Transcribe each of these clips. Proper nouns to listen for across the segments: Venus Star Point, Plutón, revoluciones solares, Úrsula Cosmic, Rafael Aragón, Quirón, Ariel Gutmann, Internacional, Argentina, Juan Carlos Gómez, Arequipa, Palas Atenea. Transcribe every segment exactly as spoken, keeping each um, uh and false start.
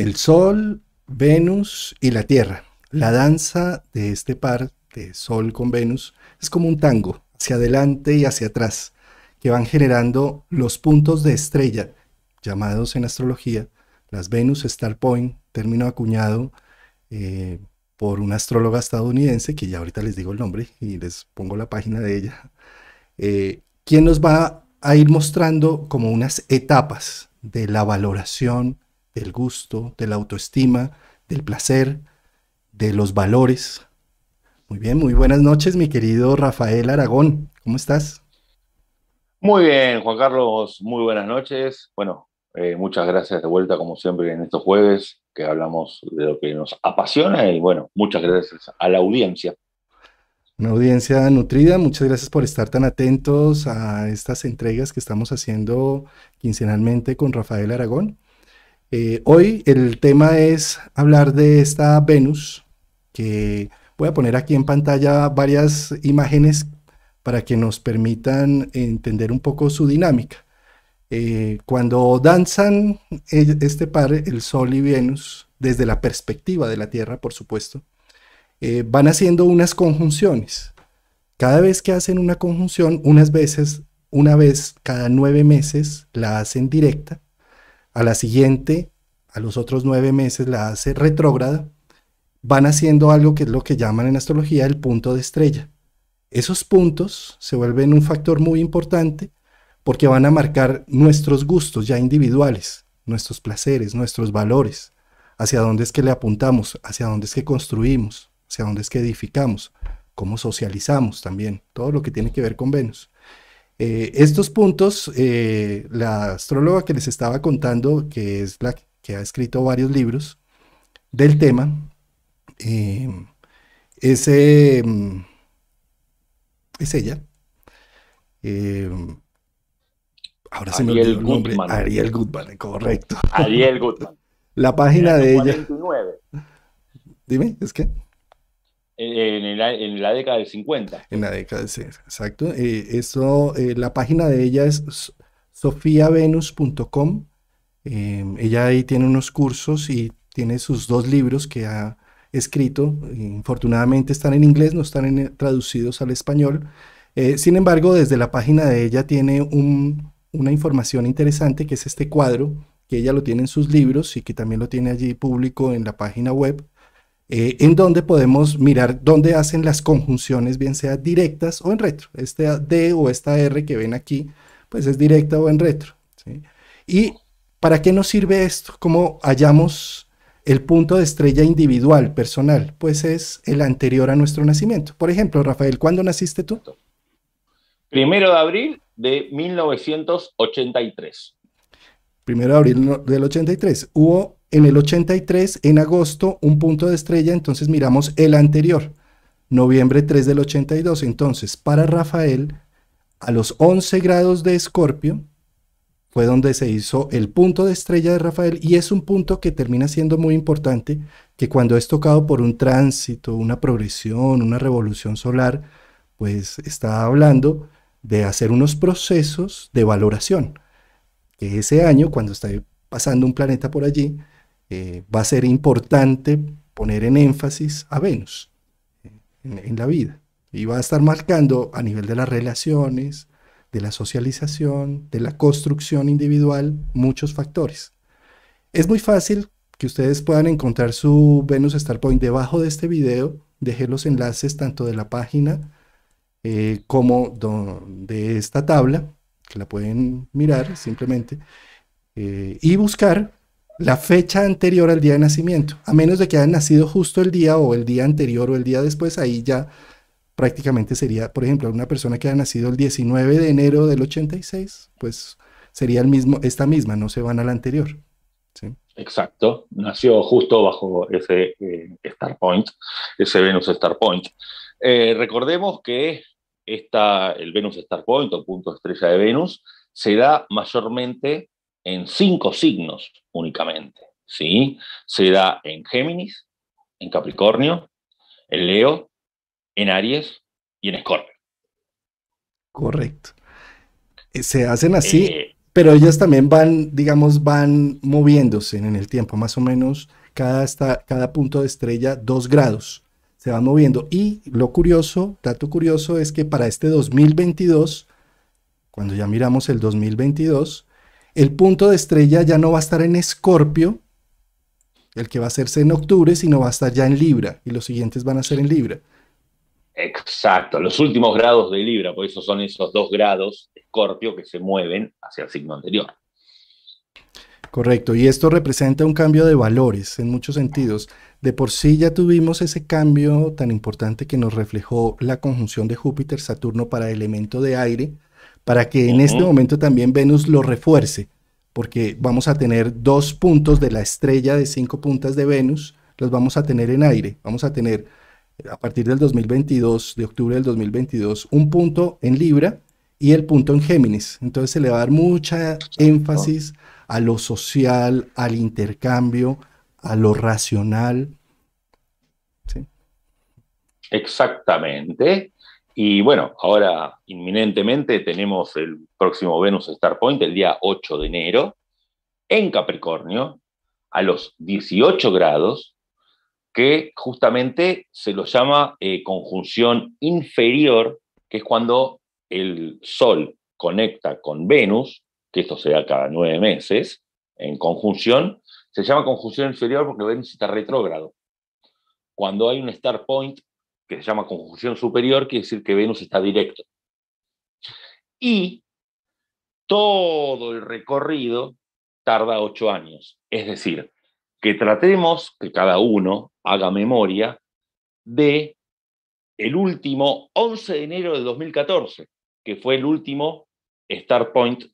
el Sol, Venus y la Tierra. La danza de este par de Sol con Venus es como un tango, hacia adelante y hacia atrás, que van generando los puntos de estrella, llamados en astrología las Venus Star Point, término acuñado eh, por una astróloga estadounidense, que ya ahorita les digo el nombre y les pongo la página de ella, eh, quien nos va a ir mostrando como unas etapas de la valoración, del gusto, de la autoestima, del placer, de los valores. Muy bien, muy buenas noches, mi querido Rafael Aragón. ¿Cómo estás? Muy bien, Juan Carlos, muy buenas noches. Bueno, eh, muchas gracias de vuelta, como siempre, en estos jueves, que hablamos de lo que nos apasiona, y bueno, muchas gracias a la audiencia. Una audiencia nutrida, muchas gracias por estar tan atentos a estas entregas que estamos haciendo quincenalmente con Rafael Aragón. Eh, hoy el tema es hablar de esta Venus, que voy a poner aquí en pantalla varias imágenes para que nos permitan entender un poco su dinámica. Eh, cuando danzan este par, el Sol y Venus, desde la perspectiva de la Tierra, por supuesto, eh, van haciendo unas conjunciones. Cada vez que hacen una conjunción, unas veces, una vez cada nueve meses la hacen directa, a la siguiente, a los otros nueve meses la hace retrógrada, van haciendo algo que es lo que llaman en astrología el punto de estrella. Esos puntos se vuelven un factor muy importante porque van a marcar nuestros gustos ya individuales, nuestros placeres, nuestros valores, hacia dónde es que le apuntamos, hacia dónde es que construimos, hacia dónde es que edificamos, cómo socializamos también, todo lo que tiene que ver con Venus. Eh, estos puntos, eh, la astróloga que les estaba contando, que es la que ha escrito varios libros del tema, eh, es, eh, es ella. Eh, ahora se me olvidó el nombre. Ariel Gutmann, correcto. Ariel Gutmann. La página de ella. Dime, ¿es que? En la, en la década del cincuenta. En la década del cincuenta, exacto. Eh, eso, eh, la página de ella es sofia venus punto com. Eh, ella ahí tiene unos cursos y tiene sus dos libros que ha escrito. Infortunadamente están en inglés, no están en, traducidos al español. Eh, sin embargo, desde la página de ella tiene un, una información interesante, que es este cuadro, que ella lo tiene en sus libros y que también lo tiene allí público en la página web. Eh, en donde podemos mirar dónde hacen las conjunciones, bien sea directas o en retro. Este D o esta R que ven aquí, pues es directa o en retro, ¿sí? ¿Y para qué nos sirve esto? ¿Cómo hallamos el punto de estrella individual, personal? Pues es el anterior a nuestro nacimiento. Por ejemplo, Rafael, ¿cuándo naciste tú? Primero de abril de mil novecientos ochenta y tres. Primero de abril del ochenta y tres. Hubo... En el ochenta y tres, en agosto, un punto de estrella, entonces miramos el anterior, noviembre tres del ochenta y dos. Entonces, para Rafael, a los once grados de Escorpio, fue donde se hizo el punto de estrella de Rafael, y es un punto que termina siendo muy importante, que cuando es tocado por un tránsito, una progresión, una revolución solar, pues está hablando de hacer unos procesos de valoración, que ese año, cuando está pasando un planeta por allí, Eh, va a ser importante poner en énfasis a Venus en, en la vida, y va a estar marcando a nivel de las relaciones, de la socialización, de la construcción individual, muchos factores. Es muy fácil que ustedes puedan encontrar su Venus Star Point. Debajo de este video dejé los enlaces tanto de la página eh, como de esta tabla, que la pueden mirar simplemente eh, y buscar la fecha anterior al día de nacimiento, a menos de que hayan nacido justo el día o el día anterior o el día después. Ahí ya prácticamente sería, por ejemplo, una persona que haya nacido el diecinueve de enero del ochenta y seis, pues sería el mismo, esta misma, no se van a la anterior, ¿sí? Exacto, nació justo bajo ese eh, Star Point, ese Venus Star Point. Eh, recordemos que esta, el Venus Star Point o punto estrella de Venus se da mayormente en cinco signos únicamente, ¿sí? Se da en Géminis, en Capricornio, en Leo, en Aries y en Escorpio. Correcto. Se hacen así eh, pero ellas también van, digamos, van moviéndose en el tiempo, más o menos cada, esta, cada punto de estrella dos grados, se van moviendo. Y lo curioso, dato curioso, es que para este dos mil veintidós, cuando ya miramos el dos mil veintidós, el punto de estrella ya no va a estar en Escorpio, el que va a hacerse en octubre, sino va a estar ya en Libra, y los siguientes van a ser en Libra. Exacto, los últimos grados de Libra, por eso son esos dos grados de Escorpio que se mueven hacia el signo anterior. Correcto, y esto representa un cambio de valores en muchos sentidos. De por sí ya tuvimos ese cambio tan importante que nos reflejó la conjunción de Júpiter-Saturno para elemento de aire, para que en uh-huh. este momento también Venus lo refuerce, porque vamos a tener dos puntos de la estrella de cinco puntas de Venus, los vamos a tener en aire, vamos a tener... a partir del dos mil veintidós, de octubre del dos mil veintidós, un punto en Libra y el punto en Géminis. Entonces se le va a dar mucha énfasis a lo social, al intercambio, a lo racional. ¿Sí? Exactamente. Y bueno, ahora inminentemente tenemos el próximo Venus Star Point, el día ocho de enero, en Capricornio, a los dieciocho grados, que justamente se lo llama eh, conjunción inferior, que es cuando el Sol conecta con Venus, que esto se da cada nueve meses, en conjunción, se llama conjunción inferior porque Venus está retrógrado. Cuando hay un Star Point, que se llama conjunción superior, quiere decir que Venus está directo. Y todo el recorrido tarda ocho años, es decir, que tratemos que cada uno haga memoria de el último once de enero de dos mil catorce, que fue el último Star Point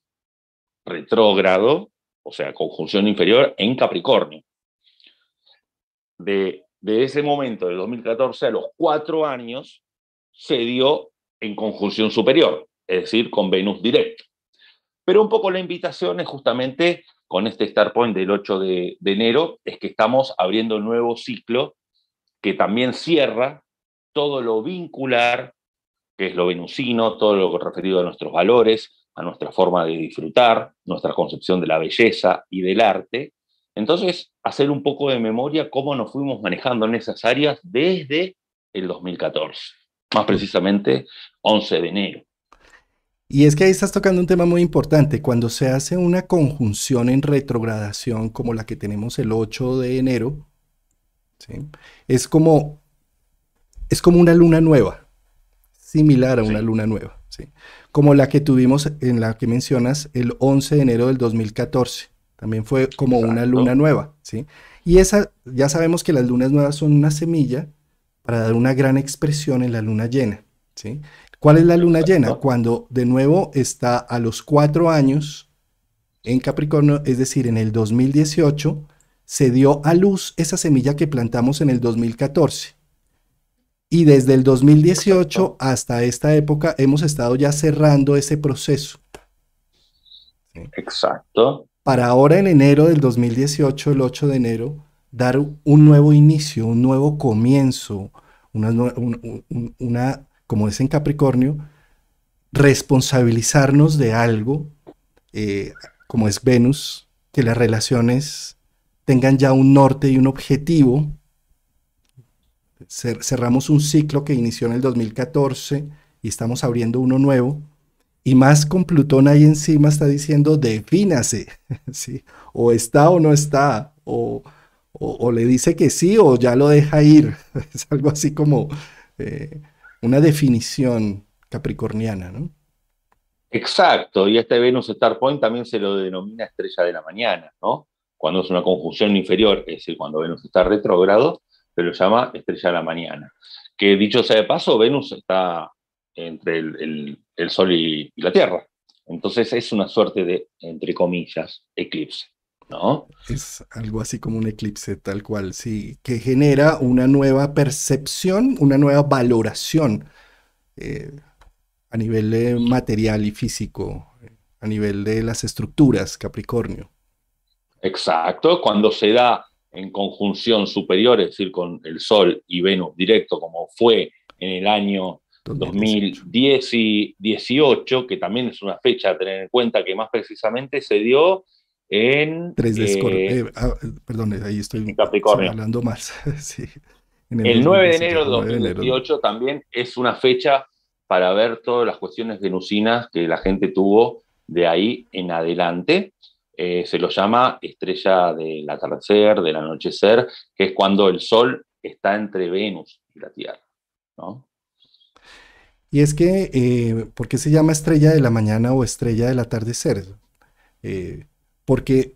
retrógrado, o sea, conjunción inferior, en Capricornio. De, de ese momento, del dos mil catorce, a los cuatro años, se dio en conjunción superior, es decir, con Venus directo. Pero un poco la invitación es justamente... con este Star Point del ocho de enero, es que estamos abriendo un nuevo ciclo que también cierra todo lo vincular, que es lo venusino, todo lo referido a nuestros valores, a nuestra forma de disfrutar, nuestra concepción de la belleza y del arte. Entonces, hacer un poco de memoria cómo nos fuimos manejando en esas áreas desde el dos mil catorce, más precisamente once de enero. Y es que ahí estás tocando un tema muy importante. Cuando se hace una conjunción en retrogradación como la que tenemos el ocho de enero, ¿sí? es, como, es como una luna nueva, similar a una sí. luna nueva, ¿sí? como la que tuvimos en la que mencionas el once de enero del dos mil catorce. También fue como Exacto. una luna nueva, ¿sí? Y esa, ya sabemos que las lunas nuevas son una semilla para dar una gran expresión en la luna llena, ¿sí? ¿Cuál es la luna llena? Cuando de nuevo está a los cuatro años en Capricornio, es decir, en el dos mil dieciocho, se dio a luz esa semilla que plantamos en el dos mil catorce. Y desde el dos mil dieciocho hasta esta época hemos estado ya cerrando ese proceso. ¿Sí? Exacto. Para ahora en enero del dos mil dieciocho, el ocho de enero, dar un nuevo inicio, un nuevo comienzo, una... Un, un, una como es en Capricornio, responsabilizarnos de algo, eh, como es Venus, que las relaciones tengan ya un norte y un objetivo. Cer- cerramos un ciclo que inició en el dos mil catorce y estamos abriendo uno nuevo, y más con Plutón ahí encima está diciendo, defínase, ¿sí? o está o no está, o, o, o le dice que sí o ya lo deja ir, es algo así como... Eh, una definición capricorniana, ¿no? Exacto, y este Venus Star Point también se lo denomina estrella de la mañana, ¿no? Cuando es una conjunción inferior, es decir, cuando Venus está retrógrado, se lo llama estrella de la mañana. Que dicho sea de paso, Venus está entre el, el, el Sol y, y la Tierra. Entonces es una suerte de, entre comillas, eclipse, ¿no? Es algo así como un eclipse, tal cual, sí, que genera una nueva percepción, una nueva valoración eh, a nivel eh, material y físico, a nivel de las estructuras, Capricornio. Exacto, cuando se da en conjunción superior, es decir, con el Sol y Venus directo, como fue en el año dos mil dieciocho, que también es una fecha a tener en cuenta, que más precisamente se dio en... tres de eh, eh, ah, perdón, ahí estoy Capricornio. Hablando más. Sí, en el, el nueve de enero de dos mil dieciocho también es una fecha para ver todas las cuestiones venusinas que la gente tuvo de ahí en adelante. Eh, se lo llama estrella del atardecer, del anochecer, que es cuando el Sol está entre Venus y la Tierra, ¿no? Y es que, eh, ¿por qué se llama estrella de la mañana o estrella del atardecer? Eh, porque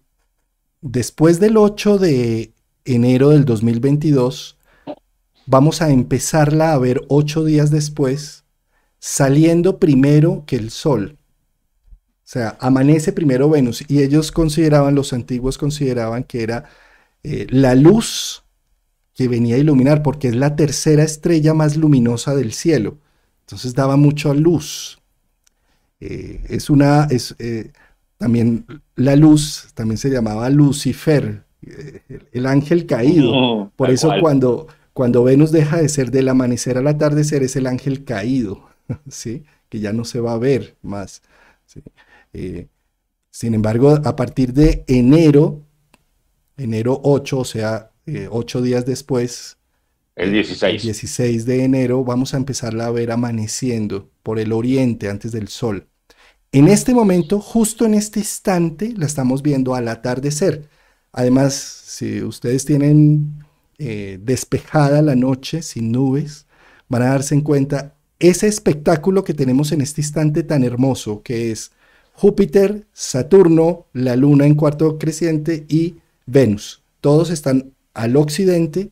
después del ocho de enero del dos mil veintidós, vamos a empezarla a ver ocho días después, saliendo primero que el Sol. O sea, amanece primero Venus, y ellos consideraban, los antiguos consideraban que era eh, la luz que venía a iluminar, porque es la tercera estrella más luminosa del cielo. Entonces daba mucha luz. Eh, es una, es, eh, también la luz, también se llamaba Lucifer, eh, el, el ángel caído. Oh, Por eso cuando, cuando Venus deja de ser del amanecer al atardecer, es el ángel caído, ¿sí? Que ya no se va a ver más, ¿sí? Eh, sin embargo, a partir de enero, enero ocho, o sea, eh, ocho días después, el dieciséis. El dieciséis de enero vamos a empezarla a ver amaneciendo por el oriente antes del Sol. En este momento, justo en este instante, la estamos viendo al atardecer. Además, si ustedes tienen eh, despejada la noche, sin nubes, van a darse en cuenta ese espectáculo que tenemos en este instante tan hermoso, que es Júpiter, Saturno, la Luna en cuarto creciente y Venus. Todos están al occidente.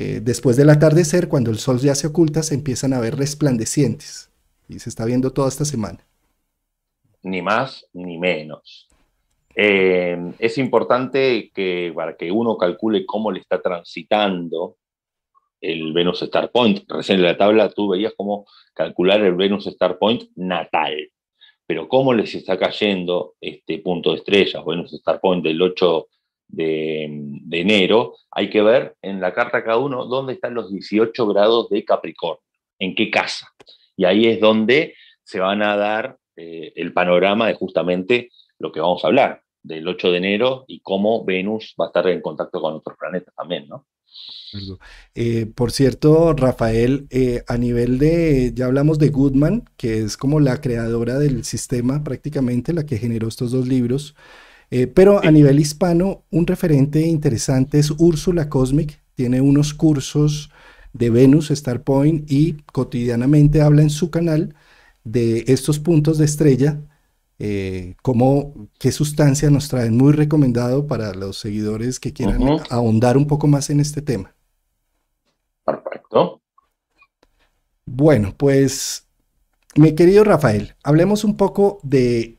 Eh, después del atardecer, cuando el Sol ya se oculta, se empiezan a ver resplandecientes. Y se está viendo toda esta semana. Ni más ni menos. Eh, es importante que, para que uno calcule cómo le está transitando el Venus Star Point. Recién en la tabla tú veías cómo calcular el Venus Star Point natal. Pero cómo les está cayendo este punto de estrellas, Venus Star Point del ocho De, de enero, hay que ver en la carta cada uno dónde están los dieciocho grados de Capricornio, en qué casa, y ahí es donde se van a dar eh, el panorama de justamente lo que vamos a hablar, del ocho de enero y cómo Venus va a estar en contacto con otros planetas también, ¿no? Eh, por cierto, Rafael, eh, a nivel de, ya hablamos de Gutmann, que es como la creadora del sistema prácticamente, la que generó estos dos libros. Eh, pero a nivel hispano, un referente interesante es Úrsula Cosmic. Tiene unos cursos de Venus Star Point y cotidianamente habla en su canal de estos puntos de estrella, eh, cómo, qué sustancia nos traen. Muy recomendado para los seguidores que quieran uh-huh. ahondar un poco más en este tema. Perfecto. Bueno, pues, mi querido Rafael, hablemos un poco de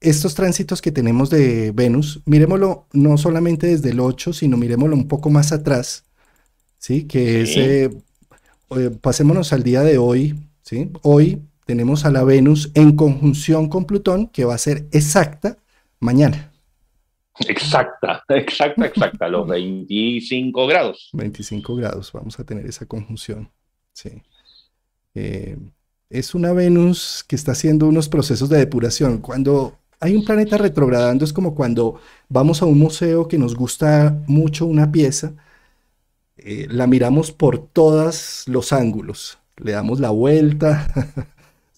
estos tránsitos que tenemos de Venus. Miremoslo no solamente desde el ocho, sino miremoslo un poco más atrás, ¿sí? Que sí. Es, eh, pasémonos al día de hoy, ¿sí? Hoy tenemos a la Venus en conjunción con Plutón, que va a ser exacta mañana. Exacta, exacta, exacta, los veinticinco grados. veinticinco grados, vamos a tener esa conjunción, sí. Eh, es una Venus que está haciendo unos procesos de depuración. Cuando hay un planeta retrogradando, es como cuando vamos a un museo que nos gusta mucho una pieza, eh, la miramos por todos los ángulos, le damos la vuelta,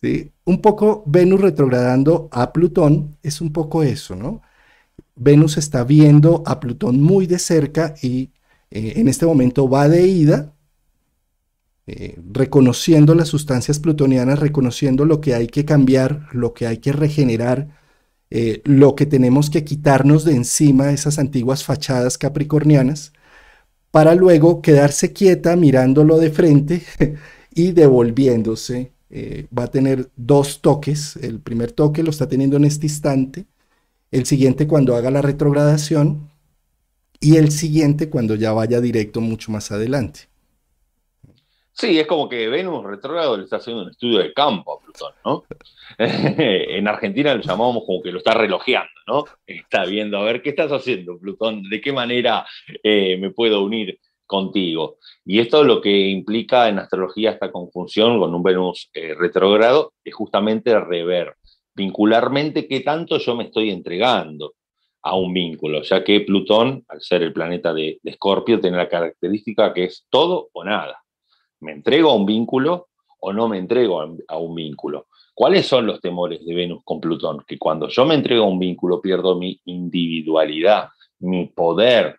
¿sí? Un poco Venus retrogradando a Plutón es un poco eso, ¿no? Venus está viendo a Plutón muy de cerca y eh, en este momento va de ida, Eh, reconociendo las sustancias plutonianas, reconociendo lo que hay que cambiar, lo que hay que regenerar, eh, lo que tenemos que quitarnos de encima, esas antiguas fachadas capricornianas, para luego quedarse quieta mirándolo de frente y devolviéndose. Eh, va a tener dos toques, el primer toque lo está teniendo en este instante, el siguiente cuando haga la retrogradación y el siguiente cuando ya vaya directo mucho más adelante. Sí, es como que Venus retrógrado le está haciendo un estudio de campo a Plutón, ¿no? En Argentina lo llamamos como que lo está relojeando, ¿no? Está viendo, a ver, ¿qué estás haciendo, Plutón? ¿De qué manera eh, me puedo unir contigo. Y esto lo que implica en astrología esta conjunción con un Venus eh, retrógrado es justamente rever vincularmente qué tanto yo me estoy entregando a un vínculo, ya que Plutón, al ser el planeta de Escorpio, tiene la característica que es todo o nada. ¿Me entrego a un vínculo o no me entrego a, a un vínculo? ¿Cuáles son los temores de Venus con Plutón? Que cuando yo me entrego a un vínculo pierdo mi individualidad, mi poder.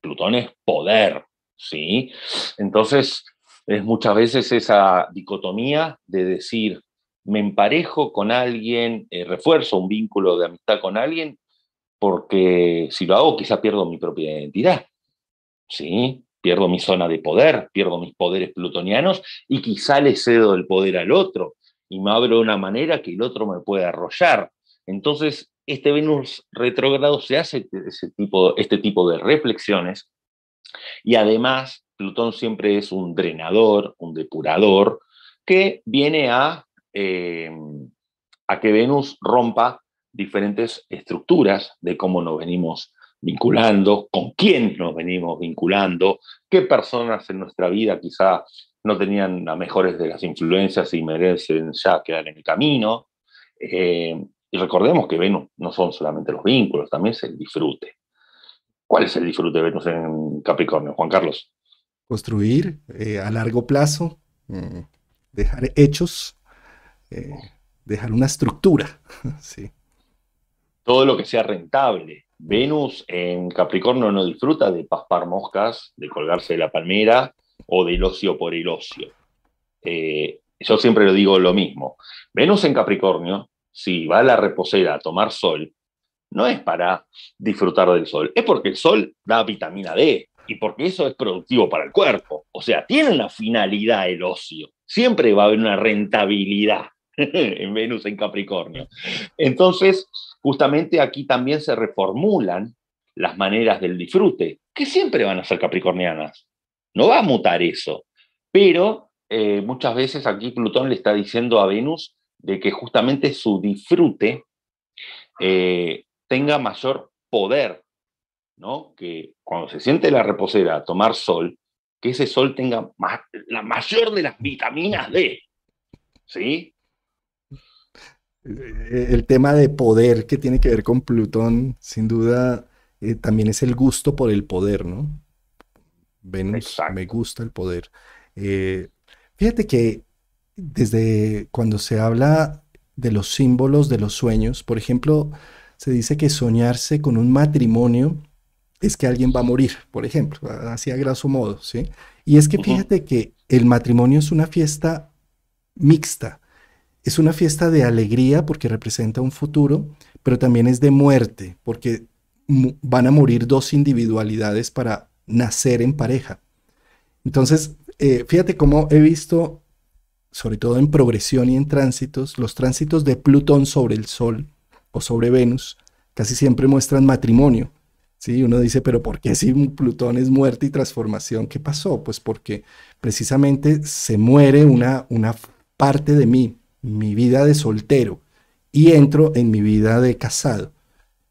Plutón es poder, ¿sí? Entonces, es muchas veces esa dicotomía de decir, me emparejo con alguien, eh, refuerzo un vínculo de amistad con alguien, porque si lo hago quizá pierdo mi propia identidad, ¿sí? Pierdo mi zona de poder, pierdo mis poderes plutonianos y quizá le cedo el poder al otro y me abro de una manera que el otro me puede arrollar. Entonces, este Venus retrógrado se hace ese tipo, este tipo de reflexiones, y además Plutón siempre es un drenador, un depurador, que viene a, eh, a que Venus rompa diferentes estructuras de cómo nos venimos vinculando, con quién nos venimos vinculando, qué personas en nuestra vida quizá no tenían las mejores de las influencias y merecen ya quedar en el camino. Eh, Y recordemos que Venus no son solamente los vínculos, también es el disfrute. ¿Cuál es el disfrute de Venus en Capricornio, Juan Carlos? Construir eh, a largo plazo, eh, dejar hechos, eh, dejar una estructura. Sí. Todo lo que sea rentable. Venus en Capricornio no disfruta de paspar moscas, de colgarse de la palmera o del ocio por el ocio. Eh, yo siempre lo digo lo mismo. Venus en Capricornio, si va a la reposera a tomar sol, no es para disfrutar del sol, es porque el sol da vitamina D, y porque eso es productivo para el cuerpo. O sea, tiene una finalidad el ocio, siempre va a haber una rentabilidad en Venus en Capricornio. Entonces, justamente aquí también se reformulan las maneras del disfrute, que siempre van a ser capricornianas, no va a mutar eso, pero eh, muchas veces aquí Plutón le está diciendo a Venus de que justamente su disfrute eh, tenga mayor poder, ¿no? Que cuando se siente la reposera a tomar sol, que ese sol tenga más, la mayor de las vitaminas D, ¿sí? El tema de poder que tiene que ver con Plutón, sin duda, eh, también es el gusto por el poder, ¿no? Venus, exacto, me gusta el poder. Eh, fíjate que desde cuando se habla de los símbolos de los sueños, por ejemplo, se dice que soñarse con un matrimonio es que alguien va a morir, por ejemplo, así a grosso modo, ¿sí? Y es que fíjate que el matrimonio es una fiesta mixta, es una fiesta de alegría porque representa un futuro, pero también es de muerte porque van a morir dos individualidades para nacer en pareja. Entonces, eh, fíjate cómo he visto, sobre todo en progresión y en tránsitos, los tránsitos de Plutón sobre el Sol o sobre Venus casi siempre muestran matrimonio, ¿sí? Uno dice, pero ¿por qué si Plutón es muerte y transformación? ¿Qué pasó? Pues porque precisamente se muere una, una parte de mí, mi vida de soltero, y entro en mi vida de casado.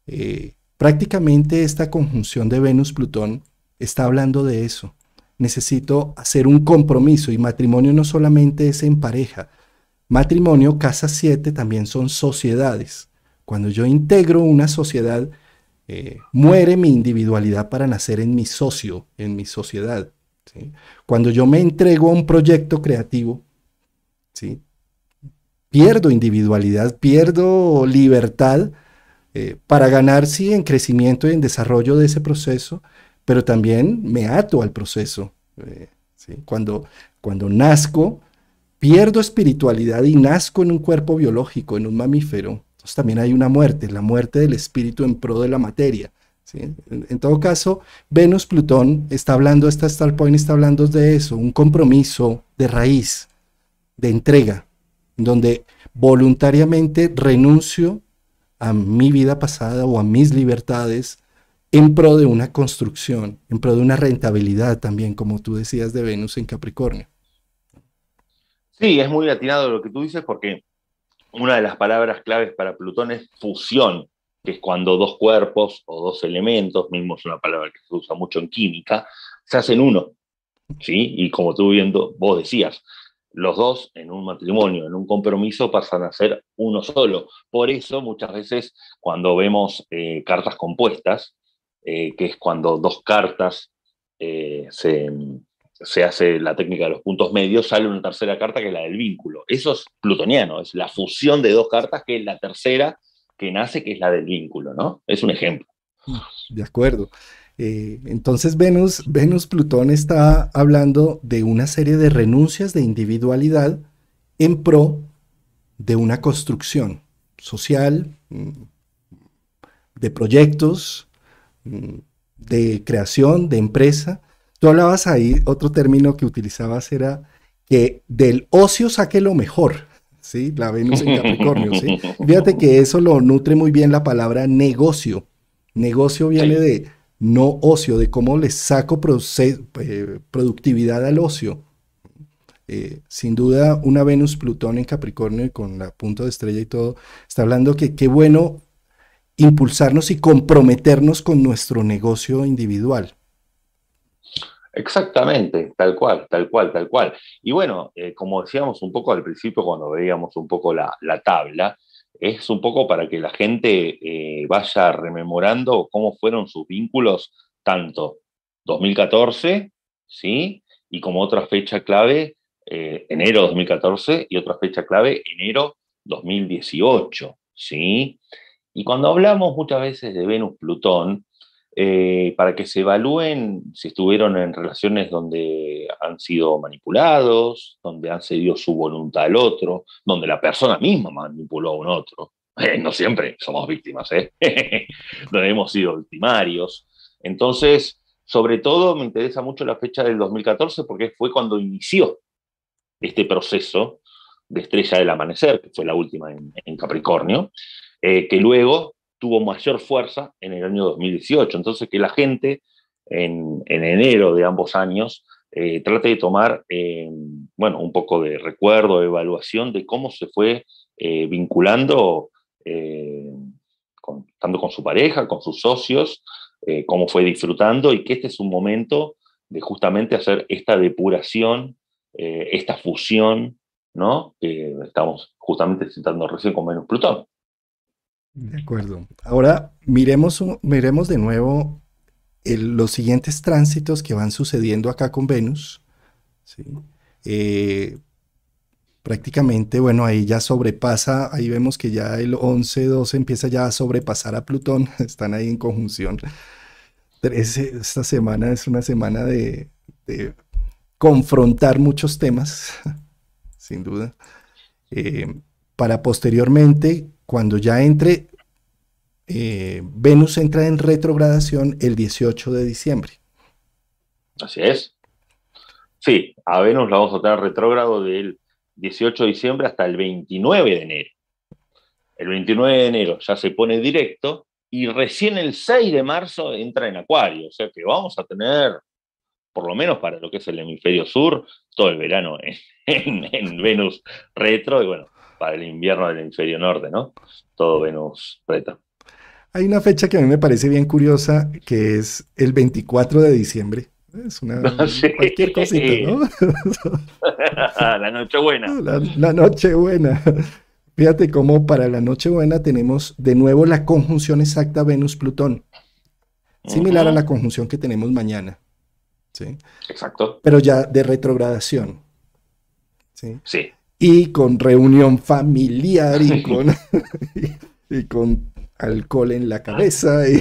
Eh, prácticamente esta conjunción de Venus-Plutón está hablando de eso. Necesito hacer un compromiso, y matrimonio no solamente es en pareja. Matrimonio, casa siete, también son sociedades. Cuando yo integro una sociedad, eh, muere mi individualidad para nacer en mi socio, en mi sociedad, ¿sí? Cuando yo me entrego a un proyecto creativo, ¿sí?, pierdo individualidad, pierdo libertad eh, para ganar, sí, en crecimiento y en desarrollo de ese proceso, pero también me ato al proceso. Eh, ¿sí? cuando, cuando nazco, pierdo espiritualidad y nazco en un cuerpo biológico, en un mamífero. Entonces también hay una muerte, la muerte del espíritu en pro de la materia, ¿sí? En, en todo caso, Venus, Plutón, está hablando, esta Star Point está hablando de eso, un compromiso de raíz, de entrega, donde voluntariamente renuncio a mi vida pasada o a mis libertades, en pro de una construcción, en pro de una rentabilidad también, como tú decías, de Venus en Capricornio. Sí, es muy atinado lo que tú dices, porque una de las palabras claves para Plutón es fusión, que es cuando dos cuerpos o dos elementos, mismo es una palabra que se usa mucho en química, se hacen uno, ¿sí? Y como tú viendo, vos decías, los dos en un matrimonio, en un compromiso, pasan a ser uno solo. Por eso muchas veces cuando vemos eh, cartas compuestas, eh, que es cuando dos cartas eh, se, se hace la técnica de los puntos medios, sale una tercera carta que es la del vínculo. Eso es plutoniano, es la fusión de dos cartas, que es la tercera que nace, que es la del vínculo, ¿no? Es un ejemplo. De acuerdo. Eh, entonces Venus, Venus Plutón está hablando de una serie de renuncias de individualidad en pro de una construcción social, de proyectos, de creación, de empresa. Tú hablabas ahí, otro término que utilizabas era que del ocio saque lo mejor, ¿sí? La Venus en Capricornio, ¿sí? Fíjate que eso lo nutre muy bien la palabra negocio. Negocio viene de no ocio, de cómo le saco eh, productividad al ocio. Eh, sin duda, una Venus Plutón en Capricornio y con la punta de estrella y todo, está hablando que qué bueno impulsarnos y comprometernos con nuestro negocio individual. Exactamente, tal cual, tal cual, tal cual. Y bueno, eh, como decíamos un poco al principio cuando veíamos un poco la, la tabla, es un poco para que la gente eh, vaya rememorando cómo fueron sus vínculos, tanto dos mil catorce, ¿sí? Y como otra fecha clave, eh, enero dos mil catorce, y otra fecha clave, enero dos mil dieciocho, ¿sí? Y cuando hablamos muchas veces de Venus-Plutón, eh, para que se evalúen si estuvieron en relaciones donde han sido manipulados, donde han cedido su voluntad al otro, donde la persona misma manipuló a un otro, eh, no siempre somos víctimas, ¿eh? Donde hemos sido victimarios. Entonces, sobre todo me interesa mucho la fecha del dos mil catorce, porque fue cuando inició este proceso de estrella del amanecer, que fue la última en, en Capricornio, eh, que luego tuvo mayor fuerza en el año dos mil dieciocho. Entonces, que la gente en, en enero de ambos años eh, trate de tomar eh, bueno, un poco de recuerdo, de evaluación de cómo se fue eh, vinculando, eh, con, tanto con su pareja, con sus socios, eh, cómo fue disfrutando, y que este es un momento de justamente hacer esta depuración, eh, esta fusión, ¿no? Eh, estamos justamente citando recién con Venus Plutón. De acuerdo. Ahora miremos, miremos de nuevo el, los siguientes tránsitos que van sucediendo acá con Venus, ¿sí? Eh, prácticamente, bueno, ahí ya sobrepasa, ahí vemos que ya el once doce empieza ya a sobrepasar a Plutón, están ahí en conjunción. Ese, esta semana es una semana de, de confrontar muchos temas, sin duda, eh, para posteriormente... Cuando ya entre, eh, Venus entra en retrogradación el dieciocho de diciembre. Así es. Sí, a Venus la vamos a tener retrógrado del dieciocho de diciembre hasta el veintinueve de enero. El veintinueve de enero ya se pone directo y recién el seis de marzo entra en Acuario. O sea que vamos a tener, por lo menos para lo que es el hemisferio sur, todo el verano en, en, en Venus retro y bueno, para el invierno del hemisferio norte, ¿no? Todo Venus retro. Hay una fecha que a mí me parece bien curiosa, que es el veinticuatro de diciembre. Es una... No, sí. Cualquier cosita, ¿no? La Nochebuena. La, la Nochebuena. Fíjate cómo para la Nochebuena tenemos de nuevo la conjunción exacta Venus-Plutón. Similar uh-huh. a la conjunción que tenemos mañana, ¿sí? Exacto. Pero ya de retrogradación, ¿sí? Sí. Y con reunión familiar y con, y, y con alcohol en la cabeza. Y...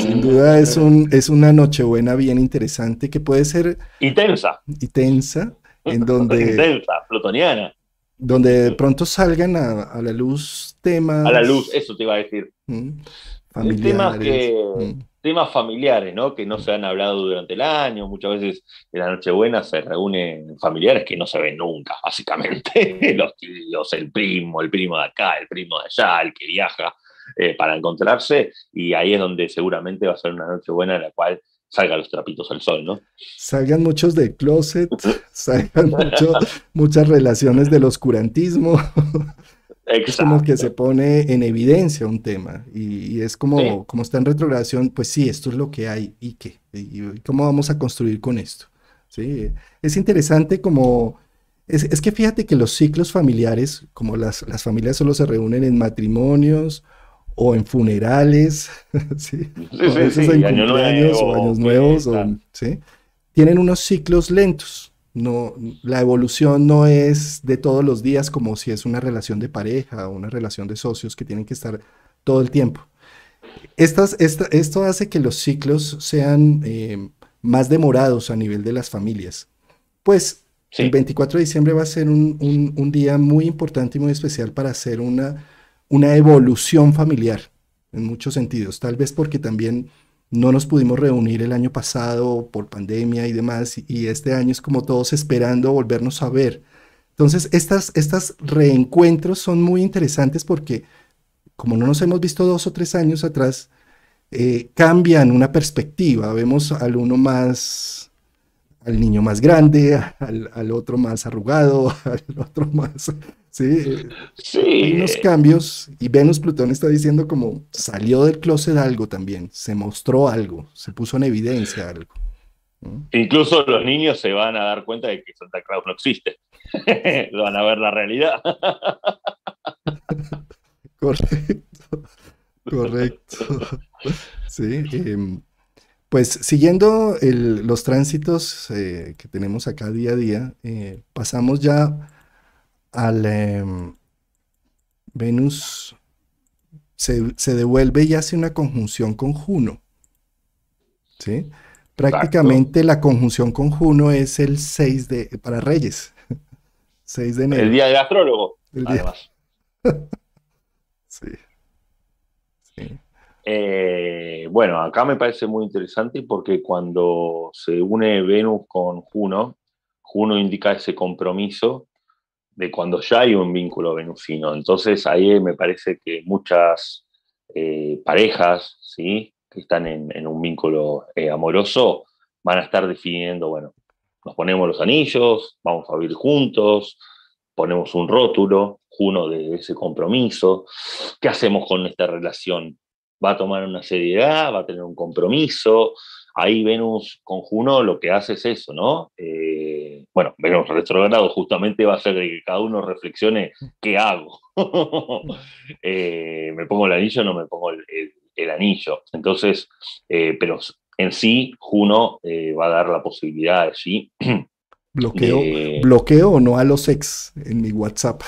Sin duda es, un, es una Nochebuena bien interesante que puede ser... Intensa. Intensa, en donde... Intensa, plutoniana. Donde de pronto salgan a, a la luz temas... A la luz, eso te iba a decir. Familiares. Temas que... Mm. Temas familiares, ¿no? Que no se han hablado durante el año. Muchas veces en la Nochebuena se reúnen familiares que no se ven nunca, básicamente. Los tíos, el primo, el primo de acá, el primo de allá, el que viaja eh, para encontrarse. Y ahí es donde seguramente va a ser una Nochebuena en la cual salgan los trapitos al sol, ¿no? Salgan muchos del closet, salgan mucho, muchas relaciones del oscurantismo. Es como que se pone en evidencia un tema y, y es como, sí. como está en retrogradación, pues sí, esto es lo que hay y qué, y, y cómo vamos a construir con esto. Sí, es interesante como, es, es que fíjate que los ciclos familiares, como las, las familias solo se reúnen en matrimonios o en funerales, ¿sí? Sí, sí, a veces sí, en año cumpleaños nuevo, o años nuevos, o, ¿sí? Tienen unos ciclos lentos. No, la evolución no es de todos los días como si es una relación de pareja o una relación de socios que tienen que estar todo el tiempo. Estas, esta, esto hace que los ciclos sean eh, más demorados a nivel de las familias. Pues sí. El veinticuatro de diciembre va a ser un, un, un día muy importante y muy especial para hacer una, una evolución familiar en muchos sentidos, tal vez porque también no nos pudimos reunir el año pasado por pandemia y demás, y este año es como todos esperando volvernos a ver. Entonces, estas, estas reencuentros son muy interesantes porque, como no nos hemos visto dos o tres años atrás, eh, cambian una perspectiva. Vemos al uno más, al niño más grande, al, al otro más arrugado, al otro más... Sí, sí. Hay unos cambios y Venus Plutón está diciendo como salió del closet algo también, se mostró algo, se puso en evidencia algo. ¿No? Incluso los niños se van a dar cuenta de que Santa Claus no existe, lo van a ver la realidad. Correcto, correcto. Sí, eh, pues siguiendo el, los tránsitos eh, que tenemos acá día a día, eh, pasamos ya... al eh, Venus se, se devuelve y hace una conjunción con Juno, ¿sí? Prácticamente exacto. La conjunción con Juno es el seis de, para Reyes, seis de enero. El día del astrólogo, el además. Día... sí. Sí. Eh, bueno, acá me parece muy interesante porque cuando se une Venus con Juno, Juno indica ese compromiso de cuando ya hay un vínculo venusino. Entonces ahí me parece que muchas eh, parejas, ¿sí?, que están en, en un vínculo eh, amoroso van a estar definiendo, bueno, nos ponemos los anillos, vamos a vivir juntos, ponemos un rótulo, uno de ese compromiso, ¿qué hacemos con esta relación? ¿Va a tomar una seriedad? ¿Va a tener un compromiso? Ahí Venus con Juno lo que hace es eso, ¿no? Eh, bueno, Venus retrogrado justamente va a ser de que cada uno reflexione qué hago. eh, ¿Me pongo el anillo o no me pongo el, el, el anillo? Entonces, eh, pero en sí Juno eh, va a dar la posibilidad allí. Bloqueo, de... bloqueo o no a los ex en mi WhatsApp.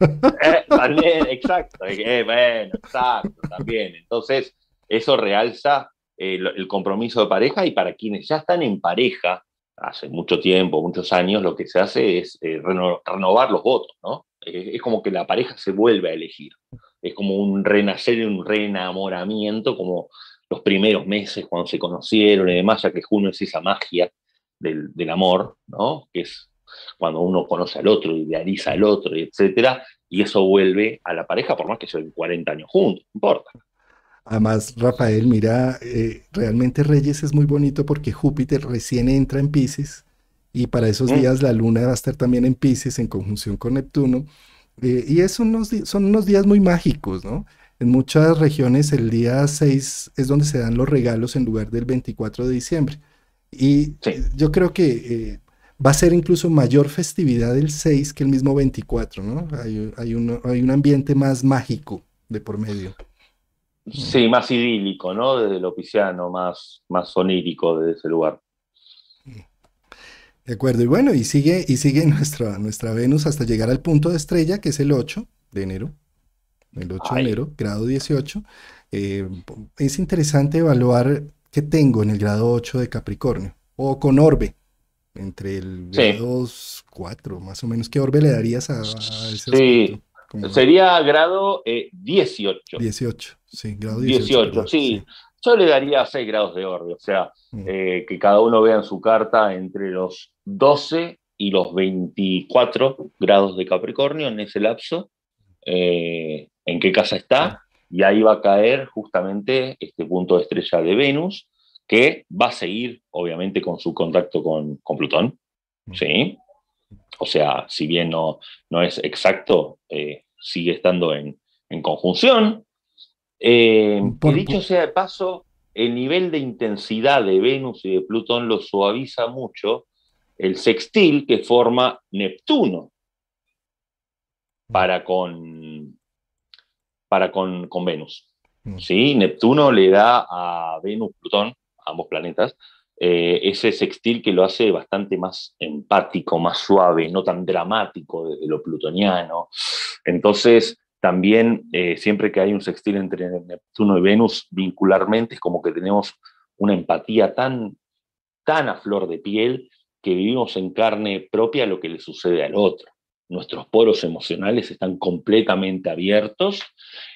eh, también, exacto, eh, bueno, exacto, también. Entonces, eso realza El, el compromiso de pareja, y para quienes ya están en pareja hace mucho tiempo, muchos años, lo que se hace es eh, reno, renovar los votos, ¿no? Eh, es como que la pareja se vuelve a elegir, es como un renacer, un reenamoramiento, como los primeros meses cuando se conocieron y demás, ya que Juno es esa magia del, del amor, ¿no? Que es cuando uno conoce al otro, idealiza al otro, etcétera, y eso vuelve a la pareja, por más que lleven cuarenta años juntos, no importa. Además, Rafael, mira, eh, realmente Reyes es muy bonito porque Júpiter recién entra en Piscis y para esos días la luna va a estar también en Piscis en conjunción con Neptuno. Eh, y es unos, son unos días muy mágicos, ¿no? En muchas regiones el día seis es donde se dan los regalos en lugar del veinticuatro de diciembre. Y sí. Yo creo que eh, va a ser incluso mayor festividad el seis que el mismo veinticuatro, ¿no? Hay, hay, uno, hay un ambiente más mágico de por medio. Sí, más idílico, ¿no? Desde lo pisciano, más, más onírico desde ese lugar. De acuerdo, y bueno, y sigue, y sigue nuestra, nuestra Venus hasta llegar al punto de estrella, que es el ocho de enero, el ocho de enero, grado dieciocho. Eh, es interesante evaluar qué tengo en el grado ocho de Capricornio, o con orbe, entre el grado sí. cuatro, más o menos. ¿Qué orbe le darías a, a ese sí. Como... Sería grado eh, dieciocho. dieciocho, sí, grado dieciocho. dieciocho, perdón, sí. sí. Yo le daría seis grados de orbe, o sea, mm. eh, que cada uno vea en su carta entre los doce y los veinticuatro grados de Capricornio en ese lapso, eh, en qué casa está, y ahí va a caer justamente este punto de estrella de Venus, que va a seguir, obviamente, con su contacto con, con Plutón, mm. ¿sí? O sea, si bien no, no es exacto, eh, sigue estando en, en conjunción. Eh, por, que dicho por... sea de paso, el nivel de intensidad de Venus y de Plutón lo suaviza mucho el sextil que forma Neptuno para con, para con, con Venus. ¿Sí? Neptuno le da a Venus, Plutón, ambos planetas, eh, ese sextil que lo hace bastante más empático, más suave, no tan dramático desde lo plutoniano. Entonces, también, eh, siempre que hay un sextil entre Neptuno y Venus, vincularmente es como que tenemos una empatía tan, tan a flor de piel que vivimos en carne propia lo que le sucede al otro. Nuestros poros emocionales están completamente abiertos.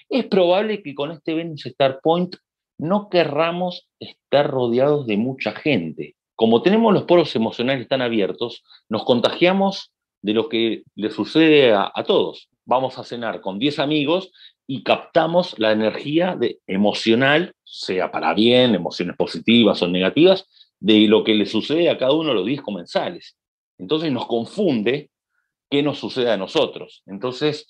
Es probable que con este Venus Star Point no querramos estar rodeados de mucha gente. Como tenemos los poros emocionales tan abiertos, nos contagiamos de lo que le sucede a, a todos. Vamos a cenar con diez amigos y captamos la energía de, emocional, sea para bien, emociones positivas o negativas, de lo que le sucede a cada uno de los diez comensales. Entonces nos confunde qué nos sucede a nosotros. Entonces,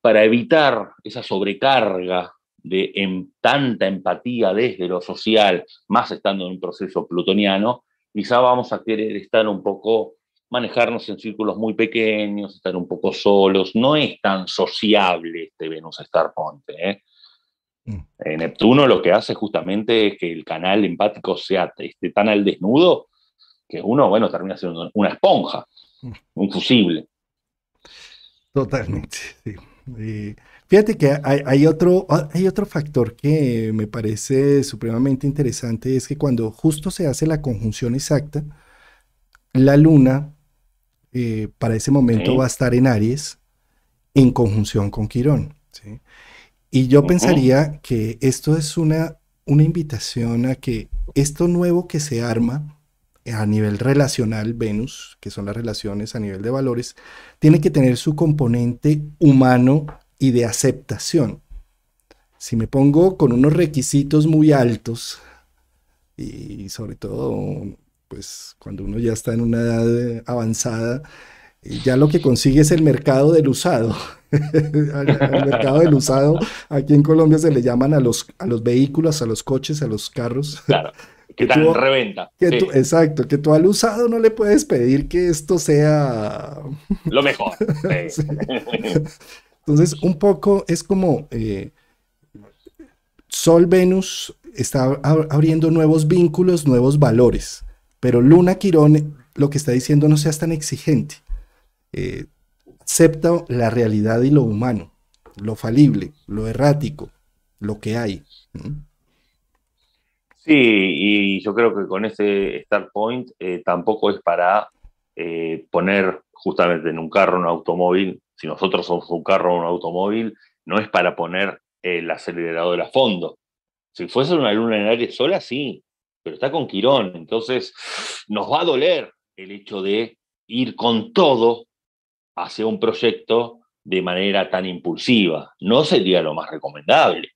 para evitar esa sobrecarga de en, tanta empatía desde lo social, más estando en un proceso plutoniano, quizá vamos a querer estar un poco... manejarnos en círculos muy pequeños, estar un poco solos. No es tan sociable este Venus Star Point, ¿eh? Mm. Neptuno lo que hace justamente es que el canal empático sea este, tan al desnudo que uno, bueno, termina siendo una esponja, mm. un fusible. Totalmente, sí. Eh, fíjate que hay, hay, otro, hay otro factor que me parece supremamente interesante, es que cuando justo se hace la conjunción exacta, la luna eh, para ese momento sí. va a estar en Aries en conjunción con Quirón, ¿sí? Y yo uh-huh. pensaría que esto es una, una invitación a que esto nuevo que se arma a nivel relacional, Venus, que son las relaciones a nivel de valores, tiene que tener su componente humano y de aceptación. Si me pongo con unos requisitos muy altos y sobre todo... pues cuando uno ya está en una edad avanzada, ya lo que consigue es el mercado del usado. El mercado del usado, aquí en Colombia se le llaman a los, a los vehículos, a los coches, a los carros. Claro, que están en reventa. Que sí. tú, exacto, que tú al usado no le puedes pedir que esto sea... lo mejor. Sí. Sí. Entonces, un poco es como eh, Sol, Venus está abriendo nuevos vínculos, nuevos valores. Pero Luna Quirón lo que está diciendo: no seas tan exigente, eh, acepta la realidad y lo humano, lo falible, lo errático, lo que hay. ¿Mm? Sí, y yo creo que con este Star Point eh, tampoco es para eh, poner justamente en un carro un automóvil. Si nosotros somos un carro o un automóvil, no es para poner el acelerador a fondo. Si fuese una luna en Aries sola, sí. Pero está con Quirón, entonces nos va a doler el hecho de ir con todo hacia un proyecto de manera tan impulsiva. No sería lo más recomendable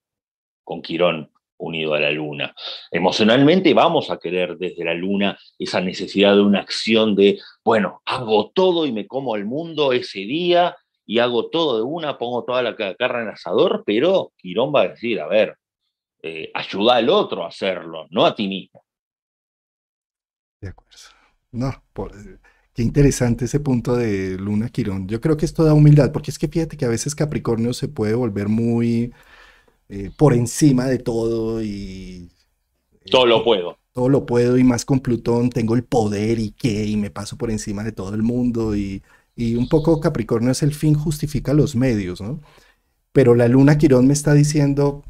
con Quirón unido a la Luna. Emocionalmente vamos a querer desde la Luna esa necesidad de una acción de, bueno, hago todo y me como al mundo ese día y hago todo de una, pongo toda la carne en el asador, pero Quirón va a decir, a ver, Eh, ayuda al otro a hacerlo, no a ti mismo. De acuerdo. No, por, qué interesante ese punto de Luna Quirón. Yo creo que esto da humildad, porque es que fíjate que a veces Capricornio se puede volver muy eh, por encima de todo y... Eh, todo lo puedo. Todo lo puedo y más con Plutón, tengo el poder y qué, y me paso por encima de todo el mundo y, y un poco Capricornio es el fin justifica los medios, ¿no? Pero la Luna Quirón me está diciendo...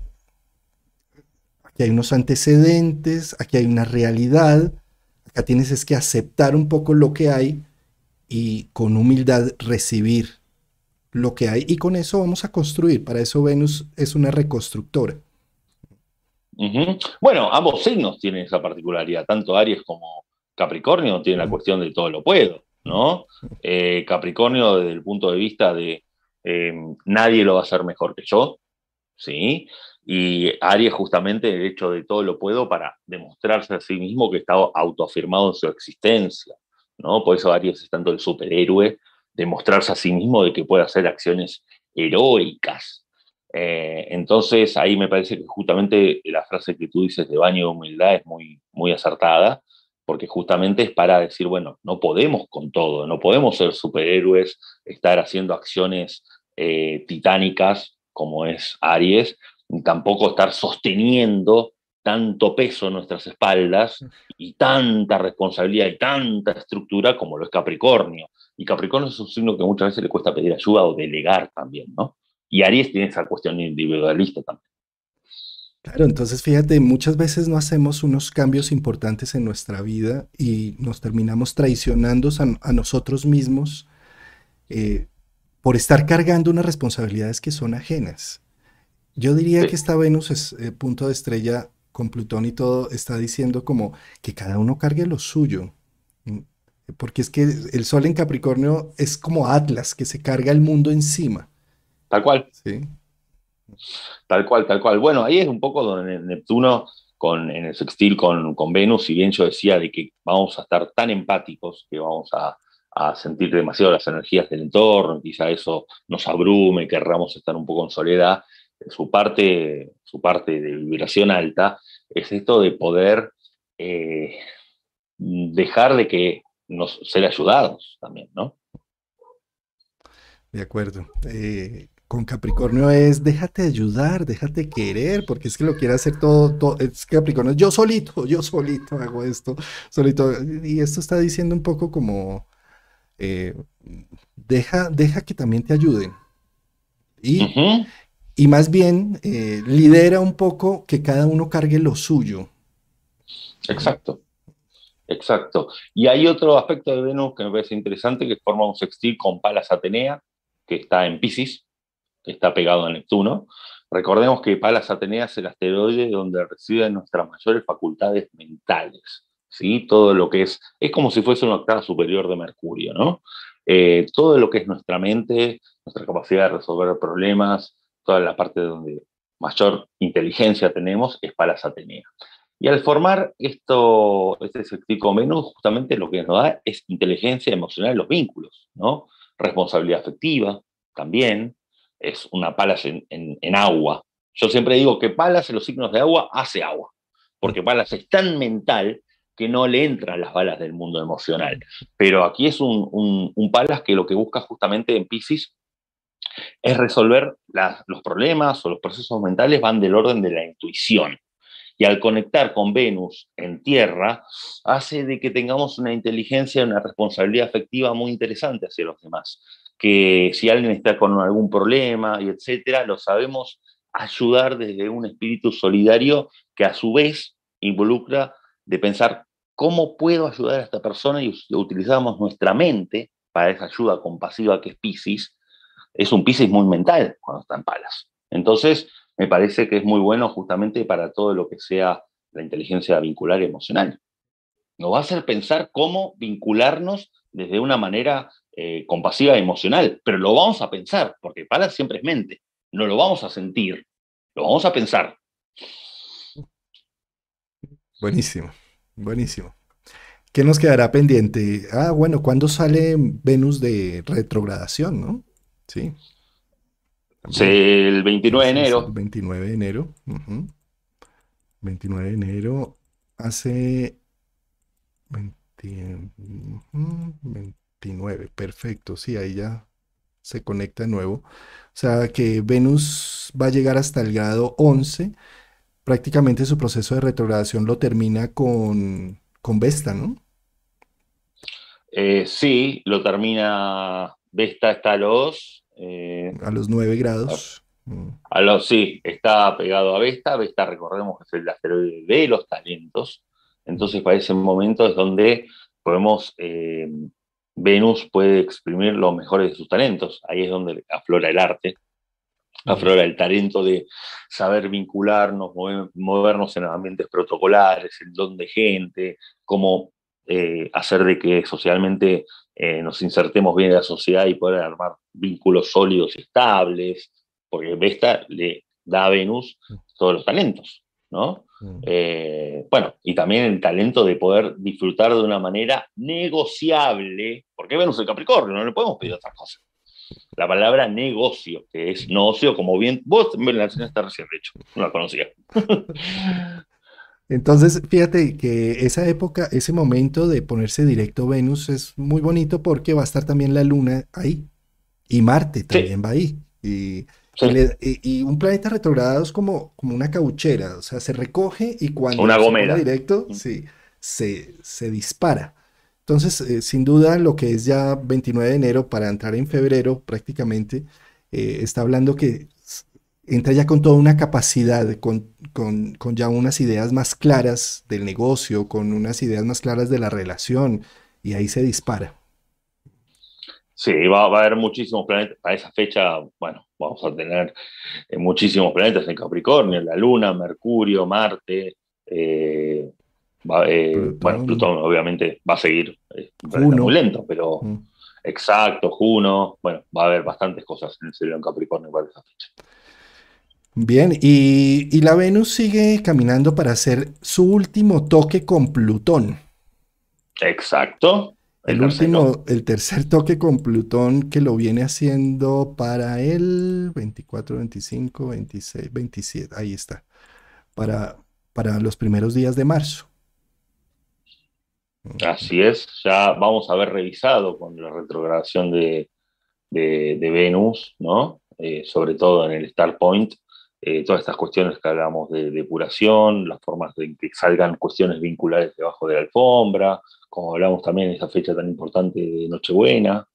aquí hay unos antecedentes, aquí hay una realidad, acá tienes es que aceptar un poco lo que hay y con humildad recibir lo que hay y con eso vamos a construir, para eso Venus es una reconstructora. Uh-huh. Bueno, ambos signos tienen esa particularidad, tanto Aries como Capricornio tienen la cuestión de todo lo puedo, ¿no? Eh, Capricornio desde el punto de vista de eh, nadie lo va a hacer mejor que yo, ¿sí? Y Aries justamente el hecho de todo lo puedo para demostrarse a sí mismo que está autoafirmado en su existencia, ¿no? Por eso Aries es tanto el superhéroe, demostrarse a sí mismo de que puede hacer acciones heroicas. Eh, entonces ahí me parece que justamente la frase que tú dices de baño de humildad es muy, muy acertada, porque justamente es para decir, bueno, no podemos con todo, no podemos ser superhéroes, estar haciendo acciones eh, titánicas como es Aries, tampoco estar sosteniendo tanto peso en nuestras espaldas y tanta responsabilidad y tanta estructura como lo es Capricornio. Y Capricornio es un signo que muchas veces le cuesta pedir ayuda o delegar también, ¿no? Y Aries tiene esa cuestión individualista también. Claro, entonces fíjate, muchas veces no hacemos unos cambios importantes en nuestra vida y nos terminamos traicionando a, a nosotros mismos eh, por estar cargando unas responsabilidades que son ajenas. Yo diría sí. que esta Venus es eh, punto de estrella con Plutón y todo, está diciendo como que cada uno cargue lo suyo. Porque es que el Sol en Capricornio es como Atlas, que se carga el mundo encima. Tal cual. Sí. Tal cual, tal cual. Bueno, ahí es un poco donde Neptuno, con, en el sextil con, con Venus, si bien yo decía de que vamos a estar tan empáticos, que vamos a, a sentir demasiado las energías del entorno, quizá eso nos abrume, querramos estar un poco en soledad, su parte, su parte de vibración alta es esto de poder eh, dejar de que nos ser ayudados también, ¿no? De acuerdo. Eh, con Capricornio es déjate ayudar, déjate querer, porque es que lo quiere hacer todo, todo es Capricornio, yo solito, yo solito hago esto, solito. Y esto está diciendo un poco como eh, deja, deja que también te ayuden. Y, uh-huh. y más bien eh, lidera un poco que cada uno cargue lo suyo. Exacto. Exacto. Y hay otro aspecto de Venus que me parece interesante, que forma un sextil con Palas Atenea, que está en Piscis, que está pegado a Neptuno. Recordemos que Palas Atenea es el asteroide donde residen nuestras mayores facultades mentales, ¿sí? Todo lo que es, es como si fuese una octava superior de Mercurio, ¿no? Eh, todo lo que es nuestra mente, nuestra capacidad de resolver problemas, toda la parte donde mayor inteligencia tenemos es Palas Atenea. Y al formar esto, este sextil con Venus, justamente lo que nos da es inteligencia emocional en los vínculos, ¿no? Responsabilidad afectiva también, es una Palas en, en, en agua. Yo siempre digo que Palas en los signos de agua hace agua, porque Palas es tan mental que no le entran las balas del mundo emocional. Pero aquí es un, un, un Palas que lo que busca justamente en Piscis es resolver las, los problemas o los procesos mentales van del orden de la intuición. Y al conectar con Venus en tierra, hace de que tengamos una inteligencia, una responsabilidad afectiva muy interesante hacia los demás. Que si alguien está con algún problema, y etcétera, lo sabemos ayudar desde un espíritu solidario que a su vez involucra de pensar cómo puedo ayudar a esta persona y utilizamos nuestra mente para esa ayuda compasiva que es Piscis. Es un Piscis muy mental cuando está en Palas. Entonces, me parece que es muy bueno justamente para todo lo que sea la inteligencia vincular y emocional. Nos va a hacer pensar cómo vincularnos desde una manera eh, compasiva y emocional, pero lo vamos a pensar, porque Palas siempre es mente, no lo vamos a sentir, lo vamos a pensar. Buenísimo, buenísimo. ¿Qué nos quedará pendiente? Ah, bueno, ¿cuándo sale Venus de retrogradación, no? Sí. El veintinueve de enero. El veintinueve de enero. Uh-huh. veintinueve de enero hace... veinte, veintinueve, perfecto. Sí, ahí ya se conecta de nuevo. O sea que Venus va a llegar hasta el grado once. Prácticamente su proceso de retrogradación lo termina con, con Vesta, ¿no? Eh, sí, lo termina Vesta hasta los... Eh, a los nueve grados. A los, sí, está pegado a Vesta. Vesta, recordemos que es el asteroide de los talentos. Entonces, para ese momento es donde podemos, eh, Venus puede exprimir los mejores de sus talentos. Ahí es donde aflora el arte, aflora el talento de saber vincularnos, mover, movernos en ambientes protocolares, el don de gente, cómo eh, hacer de que socialmente eh, nos insertemos bien en la sociedad y poder armar vínculos sólidos y estables, porque Vesta le da a Venus todos los talentos, ¿no? Mm. Eh, bueno, y también el talento de poder disfrutar de una manera negociable, porque Venus es Capricornio, no le podemos pedir otra cosa. la palabra negocio, que es no ocio, como bien vos me la enseñaste recién, de hecho, no la conocía. Entonces, fíjate que esa época, ese momento de ponerse directo Venus es muy bonito porque va a estar también la Luna ahí, y Marte también sí. va ahí, y... Sí. Y, y un planeta retrogrado es como, como una cauchera, o sea, se recoge y cuando una gomera. Se pone directo, sí, se, se dispara. Entonces, eh, sin duda, lo que es ya veintinueve de enero para entrar en febrero prácticamente, eh, está hablando que entra ya con toda una capacidad, con, con, con ya unas ideas más claras del negocio, con unas ideas más claras de la relación, y ahí se dispara. Sí, va, va a haber muchísimos planetas, a esa fecha, bueno, vamos a tener eh, muchísimos planetas en Capricornio, la Luna, Mercurio, Marte, eh, va, eh, Plutón. Bueno, Plutón obviamente va a seguir, eh, muy lento, pero mm. exacto, Juno, bueno, va a haber bastantes cosas en el cielo en Capricornio para esa fecha. Bien, y, y la Venus sigue caminando para hacer su último toque con Plutón. Exacto. El, el último, el tercer toque con Plutón, que lo viene haciendo para el veinticuatro, veinticinco, veintiséis, veintisiete, ahí está, para, para los primeros días de marzo. Así es, ya vamos a haber revisado con la retrogradación de, de, de Venus, ¿no? Eh, sobre todo en el Star Point, eh, todas estas cuestiones que hablamos de depuración, las formas de que salgan cuestiones vinculares debajo de la alfombra, como hablamos también de esa fecha tan importante de Nochebuena,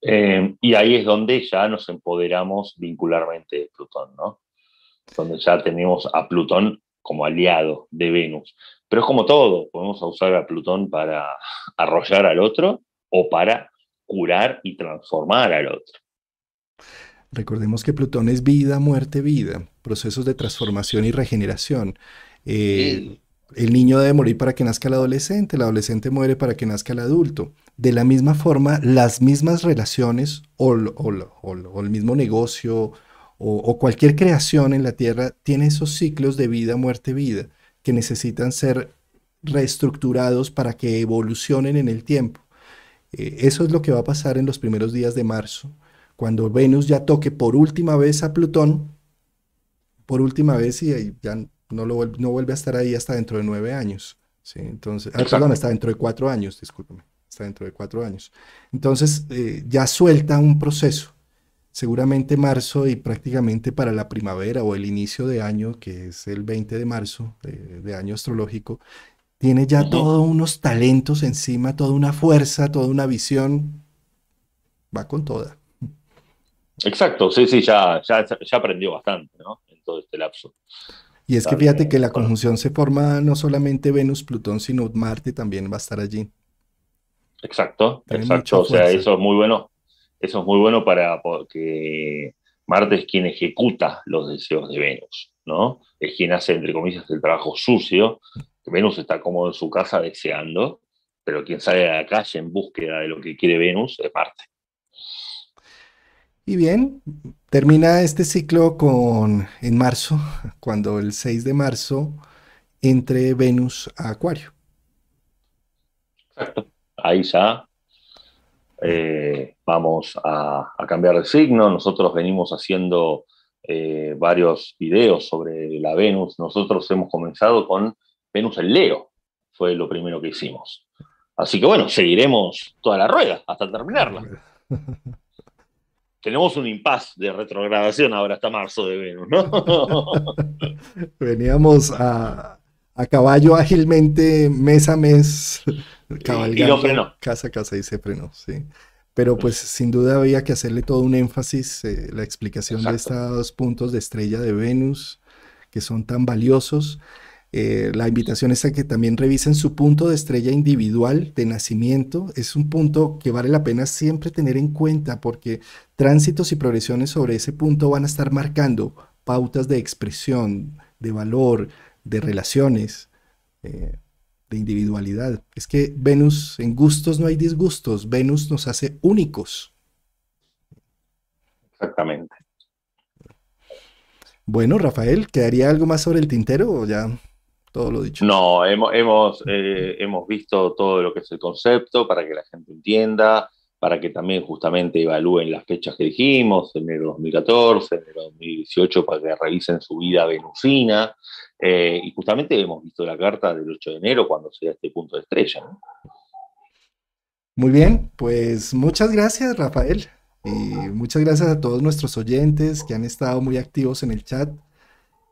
eh, y ahí es donde ya nos empoderamos vincularmente de Plutón, ¿no? Donde ya tenemos a Plutón como aliado de Venus. Pero es como todo, podemos usar a Plutón para arrollar al otro o para curar y transformar al otro. Recordemos que Plutón es vida, muerte, vida, procesos de transformación y regeneración. Eh, El... El niño debe morir para que nazca el adolescente, el adolescente muere para que nazca el adulto. De la misma forma, las mismas relaciones o, o, o, o el mismo negocio o, o cualquier creación en la Tierra tiene esos ciclos de vida, muerte, vida que necesitan ser reestructurados para que evolucionen en el tiempo. Eh, eso es lo que va a pasar en los primeros días de marzo, cuando Venus ya toque por última vez a Plutón, por última vez y, y ya... No, lo, no vuelve a estar ahí hasta dentro de nueve años. ¿Sí? Entonces, ah, perdón, hasta dentro de cuatro años, discúlpame. Hasta dentro de cuatro años. Entonces, eh, ya suelta un proceso. Seguramente marzo y prácticamente para la primavera o el inicio de año, que es el veinte de marzo eh, de año astrológico, tiene ya uh-huh. todos unos talentos encima, toda una fuerza, toda una visión. Va con toda. Exacto, sí, sí, ya, ya, ya aprendió bastante, ¿no? En todo este lapso. Y es que fíjate que la conjunción se forma no solamente Venus-Plutón, sino Marte también va a estar allí. Exacto, Tiene exacto. O sea, eso es muy bueno. Eso es muy bueno para porque Marte es quien ejecuta los deseos de Venus, ¿no? Es quien hace, entre comillas, el trabajo sucio. Venus está cómodo en su casa deseando, pero quien sale a la calle en búsqueda de lo que quiere Venus es Marte. Y bien, termina este ciclo con, en marzo, cuando el seis de marzo entre Venus a Acuario. Exacto. Ahí ya eh, vamos a, a cambiar de signo. Nosotros venimos haciendo eh, varios videos sobre la Venus. Nosotros hemos comenzado con Venus en Leo, fue lo primero que hicimos. Así que bueno, seguiremos toda la rueda hasta terminarla. Tenemos un impasse de retrogradación ahora hasta marzo de Venus, ¿no? Veníamos a, a caballo ágilmente, mes a mes, cabalgando, y lo frenó. Casa a casa y se frenó, sí. Pero pues sin duda había que hacerle todo un énfasis, eh, la explicación Exacto. de estos puntos de estrella de Venus, que son tan valiosos. Eh, la invitación es a que también revisen su punto de estrella individual de nacimiento. Es un punto que vale la pena siempre tener en cuenta porque tránsitos y progresiones sobre ese punto van a estar marcando pautas de expresión, de valor, de relaciones, eh, de individualidad. Es que Venus, en gustos no hay disgustos, Venus nos hace únicos. Exactamente. Bueno, Rafael, ¿quedaría algo más sobre el tintero o ya todo lo dicho? No, hemos, hemos, eh, hemos visto todo lo que es el concepto para que la gente entienda. para que también justamente evalúen las fechas que dijimos, enero dos mil catorce, enero dos mil dieciocho, para que revisen su vida venusina, eh, y justamente hemos visto la carta del ocho de enero, cuando se da este punto de estrella, ¿no? Muy bien, pues muchas gracias, Rafael, eh, muchas gracias a todos nuestros oyentes que han estado muy activos en el chat.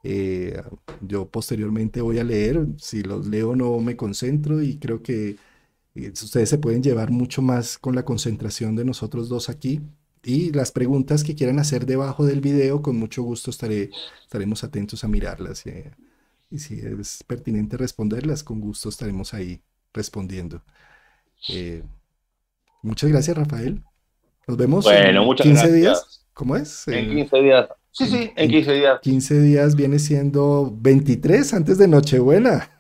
Eh, yo posteriormente voy a leer, si los leo no me concentro, y creo que ustedes se pueden llevar mucho más con la concentración de nosotros dos aquí, y las preguntas que quieran hacer debajo del video, con mucho gusto estaré, estaremos atentos a mirarlas, y, y si es pertinente responderlas, con gusto estaremos ahí respondiendo. Eh, muchas gracias, Rafael, nos vemos bueno, en muchas quince gracias. días, ¿cómo es? En quince días. Sí, sí, en quince días. quince días viene siendo veintitrés antes de Nochebuena.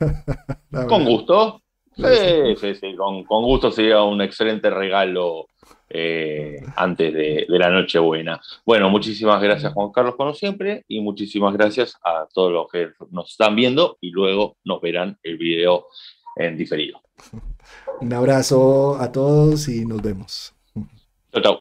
Con gusto. Sí, sí, sí, con, con gusto sería un excelente regalo eh, antes de, de la Nochebuena. Bueno, muchísimas gracias, Juan Carlos, como siempre, y muchísimas gracias a todos los que nos están viendo y luego nos verán el video en diferido. Un abrazo a todos y nos vemos. Chau, chau.